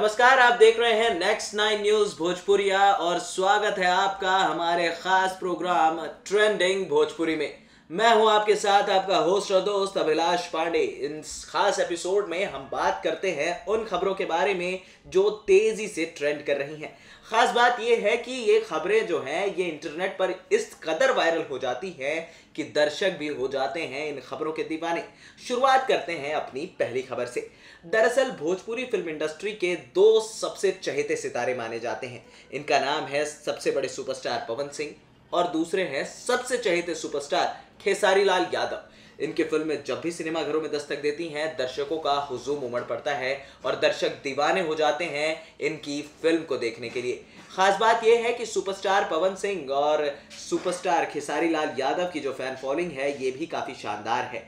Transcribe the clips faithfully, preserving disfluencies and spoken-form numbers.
नमस्कार, आप देख रहे हैं नेक्स्ट नाइन न्यूज भोजपुरिया और स्वागत है आपका हमारे खास प्रोग्राम ट्रेंडिंग भोजपुरी में। मैं हूं आपके साथ आपका होस्ट और दोस्त अभिलाष पांडे। इन खास एपिसोड में हम बात करते हैं उन खबरों के बारे में जो तेजी से ट्रेंड कर रही हैं। खास बात यह है कि ये खबरें जो हैं ये इंटरनेट पर इस कदर वायरल हो जाती हैं कि दर्शक भी हो जाते हैं इन खबरों के दीवाने। शुरुआत करते हैं अपनी पहली खबर से। दरअसल भोजपुरी फिल्म इंडस्ट्री के दो सबसे चहेते सितारे माने जाते हैं। इनका नाम है सबसे बड़े सुपरस्टार पवन सिंह और दूसरे हैं सबसे चहेते सुपरस्टार खेसारी लाल यादव। इनकी फिल्में जब भी सिनेमाघरों में दस्तक देती हैं दर्शकों का हुजूम उमड़ पड़ता है और दर्शक दीवाने हो जाते हैं इनकी फिल्म को देखने के लिए। खास बात यह है कि सुपरस्टार पवन सिंह और सुपरस्टार खेसारी लाल यादव की जो फैन फॉलोइंग है ये भी काफ़ी शानदार है।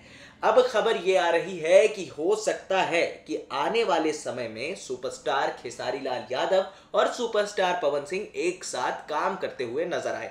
अब खबर ये आ रही है कि हो सकता है कि आने वाले समय में सुपरस्टार खेसारी लाल यादव और सुपरस्टार पवन सिंह एक साथ काम करते हुए नजर आए,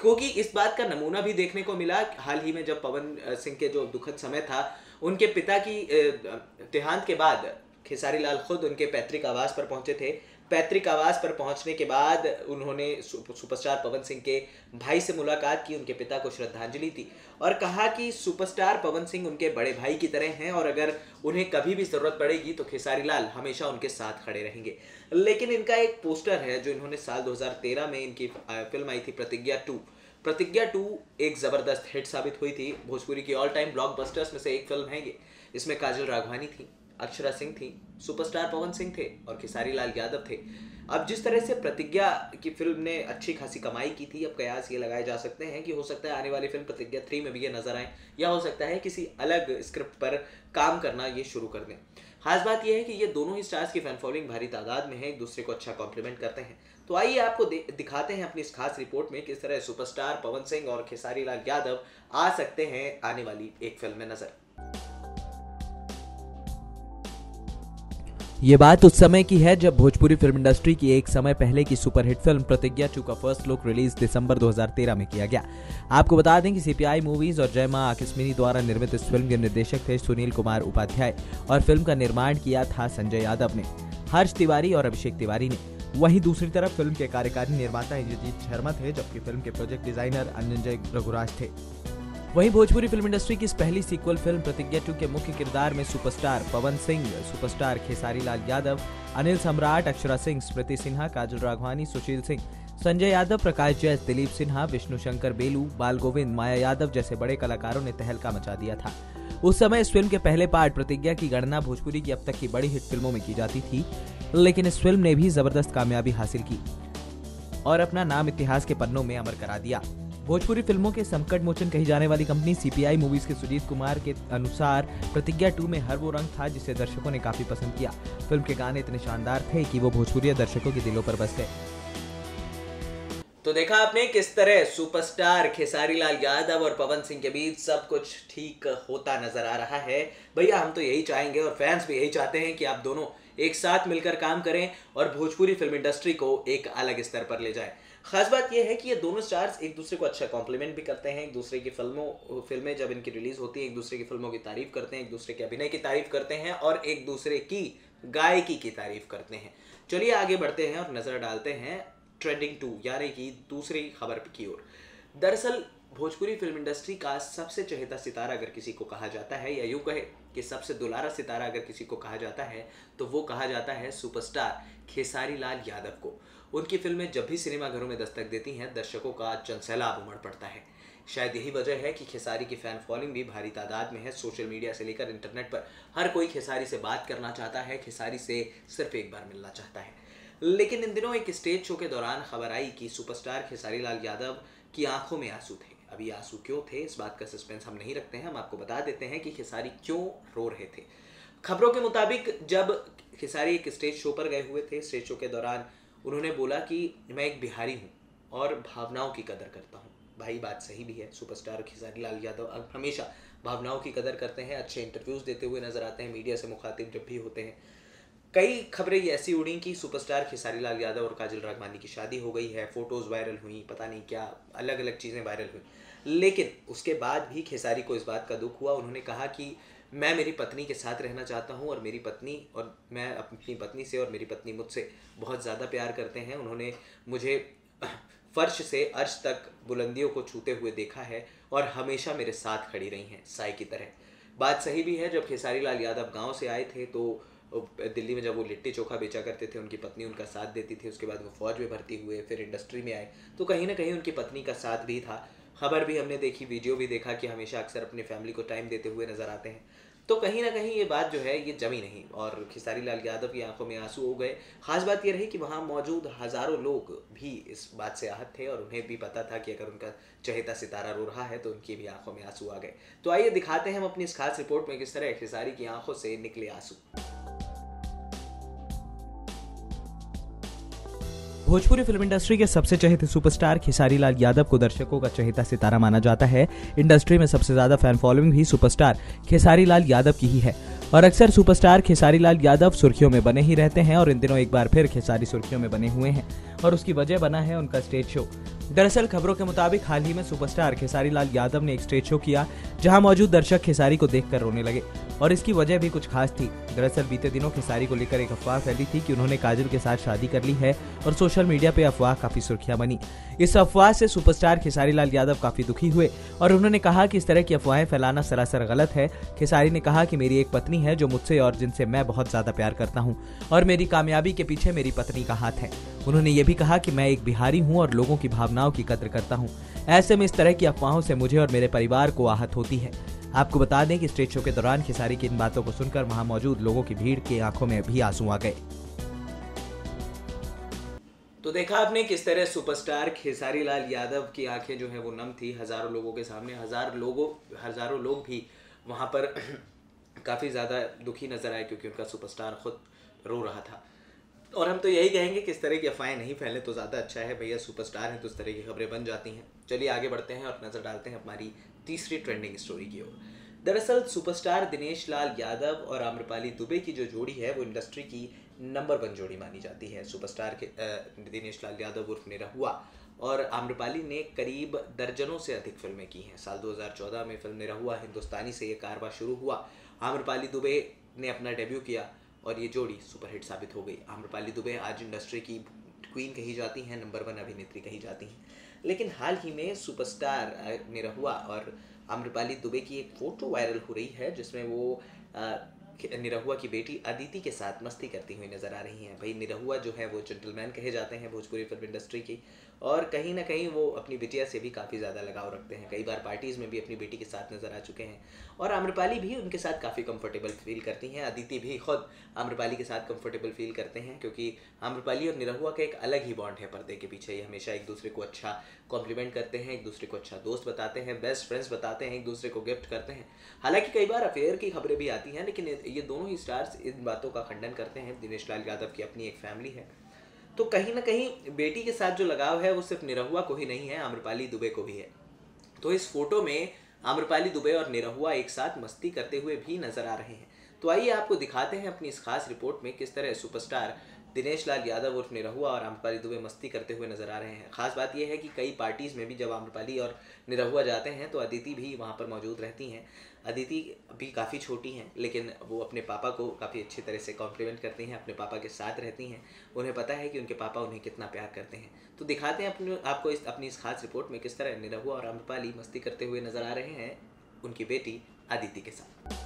क्योंकि इस बात का नमूना भी देखने को मिला हाल ही में जब पवन सिंह के जो दुखद समय था उनके पिता की देहांत के बाद खेसारी लाल खुद उनके पैतृक आवास पर पहुंचे थे। पैतृक आवास पर पहुंचने के बाद उन्होंने सुपरस्टार पवन सिंह के भाई से मुलाकात की, उनके पिता को श्रद्धांजलि दी और कहा कि सुपरस्टार पवन सिंह उनके बड़े भाई की तरह हैं और अगर उन्हें कभी भी ज़रूरत पड़ेगी तो खेसारी लाल हमेशा उनके साथ खड़े रहेंगे। लेकिन इनका एक पोस्टर है जो इन्होंने साल दो हज़ार तेरह में इनकी फिल्म आई थी प्रतिज्ञा टू। प्रतिज्ञा टू एक ज़बरदस्त हिट साबित हुई थी। भोजपुरी की ऑल टाइम ब्लॉकबस्टर्स में से एक फिल्म है ये। इसमें काजल राघवानी थी, अक्षरा सिंह थी, सुपरस्टार पवन सिंह थे और खेसारी लाल यादव थे। अब जिस तरह से प्रतिज्ञा की फिल्म ने अच्छी खासी कमाई की थी, अब कयास ये लगाए जा सकते हैं कि हो सकता है आने वाली फिल्म प्रतिज्ञा थ्री में भी ये नजर आए या हो सकता है किसी अलग स्क्रिप्ट पर काम करना ये शुरू कर दें। खास बात यह है कि ये दोनों ही स्टार्स की फैन फॉलोइंग भारी तादाद में है, एक दूसरे को अच्छा कॉम्प्लीमेंट करते हैं। तो आइए आपको दिखाते हैं अपनी इस खास रिपोर्ट में किस तरह सुपरस्टार पवन सिंह और खेसारी लाल यादव आ सकते हैं आने वाली एक फिल्म में नजर। ये बात उस समय की है जब भोजपुरी फिल्म इंडस्ट्री की एक समय पहले की सुपरहिट फिल्म प्रतिज्ञा टू का फर्स्ट लुक रिलीज दिसंबर दो हज़ार तेरह में किया गया। आपको बता दें कि सीपीआई मूवीज और जय मां आकाशवाणी द्वारा निर्मित इस फिल्म के निर्देशक थे सुनील कुमार उपाध्याय और फिल्म का निर्माण किया था संजय यादव ने, हर्ष तिवारी और अभिषेक तिवारी ने। वहीं दूसरी तरफ फिल्म के कार्यकारी निर्माता इंद्रजीत शर्मा थे जबकि फिल्म के प्रोजेक्ट डिजाइनर अनुंजय रघुराज थे। वहीं भोजपुरी फिल्म इंडस्ट्री की इस पहली सीक्वल फिल्म प्रतिज्ञा टू के मुख्य किरदार में सुपरस्टार पवन सिंह, सुपरस्टार खेसारी लाल यादव, अनिल सम्राट, अक्षरा सिंह, स्मृति सिन्हा, काजल राघवानी, सुशील सिंह, संजय यादव, प्रकाश जैस, दिलीप सिन्हा, विष्णुशंकर, बेलू बाल, गोविंद, माया यादव जैसे बड़े कलाकारों ने तहलका मचा दिया था। उस समय इस फिल्म के पहले पार्ट प्रतिज्ञा की गणना भोजपुरी की अब तक की बड़ी हिट फिल्मों में की जाती थी, लेकिन इस फिल्म ने भी जबरदस्त कामयाबी हासिल की और अपना नाम इतिहास के पन्नों में अमर करा दिया। भोजपुरी फिल्मों के संकट मोचन कही जाने वाली कंपनी सीपीआई मूवीज के सुजीत कुमार के अनुसार प्रतिज्ञा टू में हर वो रंग था जिसे दर्शकों ने काफी पसंद किया। फिल्म के गाने इतने शानदार थे कि वो भोजपुरी दर्शकों के दिलों पर बस गए। तो देखा आपने किस तरह सुपरस्टार खेसारी लाल यादव और पवन सिंह के बीच सब कुछ ठीक होता नजर आ रहा है। भैया हम तो यही चाहेंगे और फैंस भी यही चाहते हैं कि आप दोनों एक साथ मिलकर काम करें और भोजपुरी फिल्म इंडस्ट्री को एक अलग स्तर पर ले जाएं। खास बात यह है कि ये दोनों स्टार्स एक दूसरे को अच्छा कॉम्प्लीमेंट भी करते हैं, एक दूसरे की फिल्मों फिल्में जब इनकी रिलीज होती है एक दूसरे की फिल्मों की तारीफ करते हैं, एक दूसरे के अभिनय की तारीफ करते हैं और एक दूसरे की गायकी की तारीफ करते हैं। चलिए आगे बढ़ते हैं और नजर डालते हैं ट्रेंडिंग टू यानी कि दूसरी खबर की ओर। दरअसल भोजपुरी फिल्म इंडस्ट्री का सबसे चहेता सितारा अगर किसी को कहा जाता है या यूं कहे कि सबसे दुलारा सितारा अगर किसी को कहा जाता है तो वो कहा जाता है सुपरस्टार खेसारी लाल यादव को। उनकी फिल्में जब भी सिनेमाघरों में दस्तक देती हैं दर्शकों का जनसैलाब उमड़ पड़ता है। शायद यही वजह है कि खेसारी की फैन फॉलोइंग भी भारी तादाद में है। सोशल मीडिया से लेकर इंटरनेट पर हर कोई खेसारी से बात करना चाहता है, खेसारी से सिर्फ एक बार मिलना चाहता है। लेकिन इन दिनों एक स्टेज शो के दौरान खबर आई कि सुपरस्टार खेसारी लाल यादव की आंखों में आंसू थे। अभी आंसू क्यों थे इस बात का सस्पेंस हम नहीं रखते हैं, हम आपको बता देते हैं कि खेसारी क्यों रो रहे थे। खबरों के मुताबिक जब खेसारी एक स्टेज शो पर गए हुए थे, स्टेज शो के दौरान उन्होंने बोला कि मैं एक बिहारी हूँ और भावनाओं की कदर करता हूँ। भाई बात सही भी है, सुपरस्टार खेसारी लाल यादव हमेशा भावनाओं की कदर करते हैं, अच्छे इंटरव्यूज़ देते हुए नजर आते हैं, मीडिया से मुखातिब जब भी होते हैं। कई खबरें ऐसी उड़ी कि सुपरस्टार खेसारी लाल यादव और काजल राघवानी की शादी हो गई है, फोटोज़ वायरल हुई, पता नहीं क्या अलग अलग चीज़ें वायरल हुई। लेकिन उसके बाद भी खेसारी को इस बात का दुख हुआ। उन्होंने कहा कि मैं मेरी पत्नी के साथ रहना चाहता हूँ और मेरी पत्नी और मैं अपनी पत्नी से और मेरी पत्नी मुझसे बहुत ज़्यादा प्यार करते हैं। उन्होंने मुझे फर्श से अर्श तक बुलंदियों को छूते हुए देखा है और हमेशा मेरे साथ खड़ी रही हैं साई की तरह। बात सही भी है, जब खेसारी लाल यादव गाँव से आए थे तो दिल्ली में जब वो लिट्टी चोखा बेचा करते थे उनकी पत्नी उनका साथ देती थी, उसके बाद वो फौज में भर्ती हुए, फिर इंडस्ट्री में आए तो कहीं ना कहीं उनकी पत्नी का साथ भी था। खबर भी हमने देखी, वीडियो भी देखा कि हमेशा अक्सर अपने फैमिली को टाइम देते हुए नजर आते हैं। तो कहीं ना कहीं ये बात जो है ये जमी नहीं और खेसारी लाल यादव की आंखों में आंसू हो गए। खास बात ये रही कि वहाँ मौजूद हज़ारों लोग भी इस बात से आहत थे और उन्हें भी पता था कि अगर उनका चहेता सितारा रो रहा है तो उनकी भी आंखों में आंसू आ गए। तो आइए दिखाते हैं हम अपनी इस खास रिपोर्ट में किस तरह खेसारी की आंखों से निकले आंसू। भोजपुरी फिल्म इंडस्ट्री के सबसे चहेते सुपरस्टार खेसारी लाल यादव को दर्शकों का चहेता सितारा माना जाता है। इंडस्ट्री में सबसे ज्यादा फैन फॉलोइंग भी सुपरस्टार खेसारी लाल यादव की ही है और अक्सर सुपरस्टार खेसारी लाल यादव सुर्खियों में बने ही रहते हैं और इन दिनों एक बार फिर खेसारी सुर्खियों में बने हुए हैं और उसकी वजह बना है उनका स्टेज शो। दरअसल खबरों के मुताबिक हाल ही में सुपरस्टार खेसारी लाल यादव ने एक स्टेज शो किया जहां मौजूद दर्शक खेसारी को देखकर रोने लगे और इसकी वजह भी कुछ खास थी। दरअसल बीते दिनों खेसारी को लेकर एक अफवाह फैली थी कि उन्होंने काजल के साथ शादी कर ली है और सोशल मीडिया पे अफवाह काफी सुर्खियां बनी। इस अफवाह से सुपरस्टार खेसारी लाल यादव काफी दुखी हुए और उन्होंने कहा कि इस तरह की अफवाहें फैलाना सरासर गलत है। खेसारी ने कहा कि मेरी एक पत्नी है जो मुझसे और जिनसे मैं बहुत ज्यादा प्यार करता हूँ और मेरी कामयाबी के पीछे मेरी पत्नी का हाथ है। उन्होंने ये भी कहा कि मैं एक बिहारी हूँ और लोगों की भावनाओं की कदर करता हूँ। ऐसे में इस तरह की अफवाहों से मुझे और मेरे परिवार को आहत होती है। आपको बता दें कि स्टेज शो के दौरान खेसारी की इन बातों को सुनकर वहां मौजूद लोगों की भीड़ के आंखों में भी आंसू आ गए। तो देखा आपने किस तरह सुपरस्टार खेसारी लाल यादव की आंखें जो है वो नम थी हजारों लोगों के सामने। हजार लोगों हजारों लोग भी वहां पर काफी ज्यादा दुखी नजर आए क्योंकि उनका सुपरस्टार खुद रो रहा था। और हम तो यही कहेंगे कि इस तरह की अफवाहें नहीं फैलें तो ज़्यादा अच्छा है। भैया सुपरस्टार हैं तो इस तरह की खबरें बन जाती हैं। चलिए आगे बढ़ते हैं और नज़र डालते हैं हमारी तीसरी ट्रेंडिंग स्टोरी की ओर। दरअसल सुपरस्टार दिनेश लाल यादव और आम्रपाली दुबे की जो जोड़ी है वो इंडस्ट्री की नंबर वन जोड़ी मानी जाती है। सुपरस्टार के दिनेश लाल यादव उर्फ निरहुआ और आम्रपाली ने करीब दर्जनों से अधिक फिल्में की हैं। साल दो हज़ार चौदह में फिल्म निरहुआ हिंदुस्तानी से ये कारवा शुरू हुआ। आम्रपाली दुबे ने अपना डेब्यू किया और ये जोड़ी सुपरहिट साबित हो गई। आम्रपाली दुबे आज इंडस्ट्री की क्वीन कही जाती हैं, नंबर वन अभिनेत्री कही जाती हैं। लेकिन हाल ही में सुपरस्टार निरहुआ और आम्रपाली दुबे की एक फ़ोटो वायरल हो रही है जिसमें वो आ, निरहुआ की बेटी अदिति के साथ मस्ती करती हुई नज़र आ रही हैं। भाई निरहुआ जो है वो जेंटलमैन कहे जाते हैं भोजपुरी फिल्म इंडस्ट्री की और कहीं ना कहीं वो अपनी बिटिया से भी काफ़ी ज़्यादा लगाव रखते हैं। कई बार पार्टीज़ में भी अपनी बेटी के साथ नज़र आ चुके हैं और आम्रपाली भी उनके साथ काफ़ी कंफर्टेबल फील करती हैं। अदिति भी खुद आम्रपाली के साथ कंफर्टेबल फील करते हैं क्योंकि आम्रपाली और निरहुआ का एक अलग ही बॉन्ड है पर्दे के पीछे। ये हमेशा एक दूसरे को अच्छा कॉम्प्लीमेंट करते हैं, एक दूसरे को अच्छा दोस्त बताते हैं, बेस्ट फ्रेंड्स बताते हैं, एक दूसरे को गिफ्ट करते हैं। हालाँकि कई बार अफेयर की खबरें भी आती हैं लेकिन ये दोनों ही स्टार्स इन बातों का खंडन करते हैं। दिनेश लाल यादव की अपनी एक फैमिली है तो कहीं ना कहीं बेटी के साथ जो लगाव है वो सिर्फ निरहुआ को ही नहीं है, आम्रपाली दुबे को भी है। तो इस फोटो में आम्रपाली दुबे और निरहुआ एक साथ मस्ती करते हुए भी नजर आ रहे हैं। तो आइए आपको दिखाते हैं अपनी इस खास रिपोर्ट में किस तरह सुपरस्टार दिनेश लाल यादव उर्फ निरहुआ और आम्रपाली दुबे मस्ती करते हुए नजर आ रहे हैं। खास बात यह है कि कई पार्टीज़ में भी जब आम्रपाली और निरहुआ जाते हैं तो अदिति भी वहाँ पर मौजूद रहती हैं। अदिति भी काफ़ी छोटी हैं लेकिन वो अपने पापा को काफ़ी अच्छी तरह से कॉम्प्लीमेंट करती हैं, अपने पापा के साथ रहती हैं। उन्हें पता है कि उनके पापा उन्हें कितना प्यार करते हैं। तो दिखाते हैं अपने आपको इस अपनी इस खास रिपोर्ट में किस तरह निरहुआ और आम्रपाली मस्ती करते हुए नजर आ रहे हैं उनकी बेटी अदिति के साथ।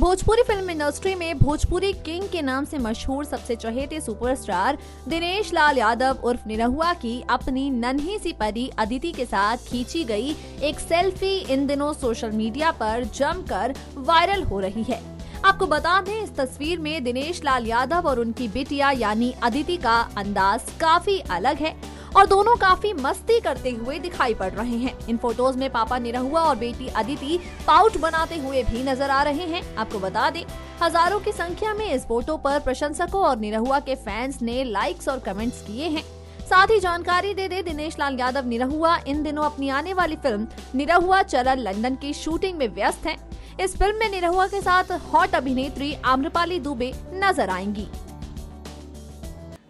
भोजपुरी फिल्म इंडस्ट्री में भोजपुरी किंग के नाम से मशहूर सबसे चहेते सुपरस्टार दिनेश लाल यादव उर्फ निरहुआ की अपनी नन्ही सी परी अदिति के साथ खींची गई एक सेल्फी इन दिनों सोशल मीडिया पर जमकर वायरल हो रही है। आपको बता दें इस तस्वीर में दिनेश लाल यादव और उनकी बिटिया यानी अदिति का अंदाज काफी अलग है और दोनों काफी मस्ती करते हुए दिखाई पड़ रहे हैं। इन फोटोज में पापा निरहुआ और बेटी अदिति पाउट बनाते हुए भी नजर आ रहे हैं। आपको बता दें हजारों की संख्या में इस फोटो पर प्रशंसकों और निरहुआ के फैंस ने लाइक्स और कमेंट्स किए हैं। साथ ही जानकारी दे दे दिनेश लाल यादव निरहुआ इन दिनों अपनी आने वाली फिल्म निरहुआ चलल लंदन की शूटिंग में व्यस्त है। इस फिल्म में निरहुआ के साथ हॉट अभिनेत्री आम्रपाली दुबे नजर आएंगी।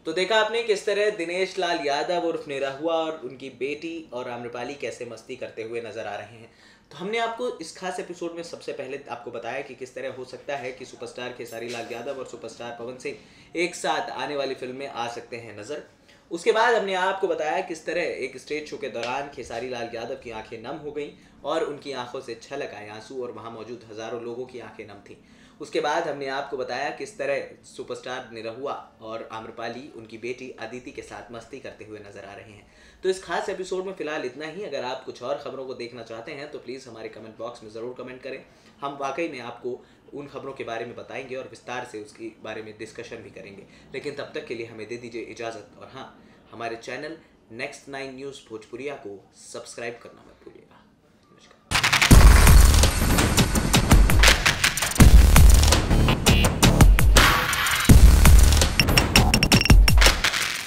तो देखा आपने किस तरह दिनेश लाल यादव उर्फ निराहुआ और उनकी बेटी और आम्रपाली कैसे मस्ती करते हुए नजर आ रहे हैं। तो हमने आपको इस खास एपिसोड में सबसे पहले आपको बताया कि किस तरह हो सकता है कि सुपरस्टार खेसारी लाल यादव और सुपरस्टार पवन सिंह एक साथ आने वाली फिल्म में आ सकते हैं नजर। उसके बाद हमने आपको बताया किस तरह एक स्टेज शो के दौरान खेसारी लाल यादव की आंखें नम हो गईं और उनकी आंखों से छलक आए आंसू और वहां मौजूद हजारों लोगों की आंखें नम थीं। उसके बाद हमने आपको बताया किस तरह सुपरस्टार निरहुआ और आम्रपाली उनकी बेटी अदिति के साथ मस्ती करते हुए नजर आ रहे हैं। तो इस खास एपिसोड में फिलहाल इतना ही। अगर आप कुछ और खबरों को देखना चाहते हैं तो प्लीज़ हमारे कमेंट बॉक्स में ज़रूर कमेंट करें। हम वाकई में आपको उन खबरों के बारे में बताएंगे और विस्तार से उसके बारे में डिस्कशन भी करेंगे। लेकिन तब तक के लिए हमें दे दीजिए इजाज़त। और हाँ, हमारे channel next nine news Bhojpuriya को सब्सक्राइब करना मत भूलिए।